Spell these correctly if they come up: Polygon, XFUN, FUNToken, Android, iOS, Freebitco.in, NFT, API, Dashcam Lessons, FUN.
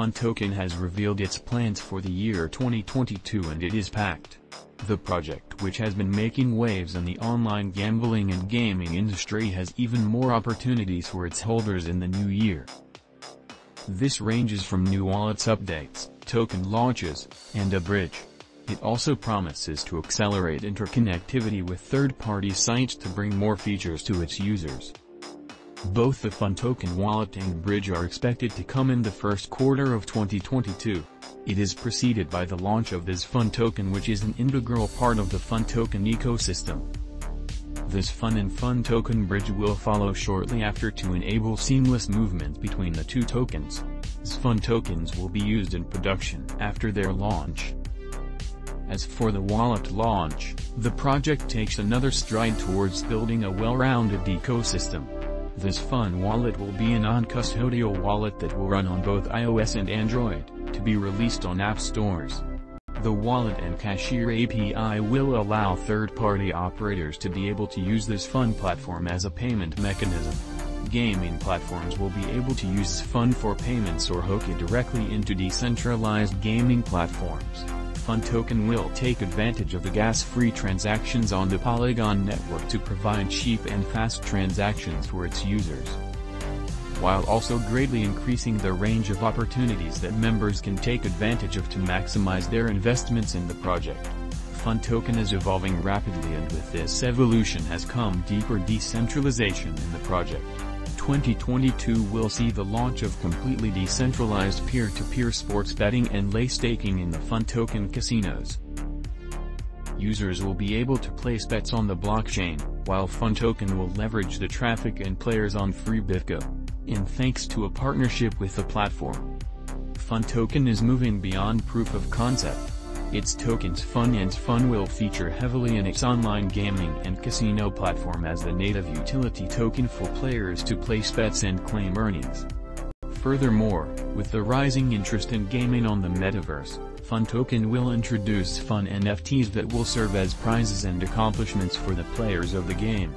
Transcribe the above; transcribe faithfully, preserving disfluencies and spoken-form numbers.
FUNToken has revealed its plans for the year twenty twenty-two, and it is packed. The project, which has been making waves in the online gambling and gaming industry, has even more opportunities for its holders in the new year. This ranges from new wallets updates, token launches, and a bridge. It also promises to accelerate interconnectivity with third-party sites to bring more features to its users. Both the FUNToken wallet and bridge are expected to come in the first quarter of twenty twenty-two. It is preceded by the launch of this FUNToken, which is an integral part of the FUNToken ecosystem. This Fun and FUNToken bridge will follow shortly after to enable seamless movement between the two tokens. These FUNTokens will be used in production after their launch. As for the wallet launch, the project takes another stride towards building a well-rounded ecosystem. This Fun wallet will be a non-custodial wallet that will run on both iOS and Android, to be released on app stores. The wallet and cashier A P I will allow third-party operators to be able to use this Fun platform as a payment mechanism. Gaming platforms will be able to use Fun for payments or hook it directly into decentralized gaming platforms. FUNToken will take advantage of the gas-free transactions on the Polygon network to provide cheap and fast transactions for its users, while also greatly increasing the range of opportunities that members can take advantage of to maximize their investments in the project. FUNToken is evolving rapidly, and with this evolution has come deeper decentralization in the project. twenty twenty-two will see the launch of completely decentralized peer-to-peer sports betting and lay staking in the FUNToken casinos. Users will be able to place bets on the blockchain, while FUNToken will leverage the traffic and players on Freebitco, and thanks to a partnership with the platform. FUNToken is moving beyond proof of concept. Its tokens Fun and X F U N will feature heavily in its online gaming and casino platform as the native utility token for players to place bets and claim earnings. Furthermore, with the rising interest in gaming on the metaverse, FUNToken will introduce Fun N F Ts that will serve as prizes and accomplishments for the players of the game.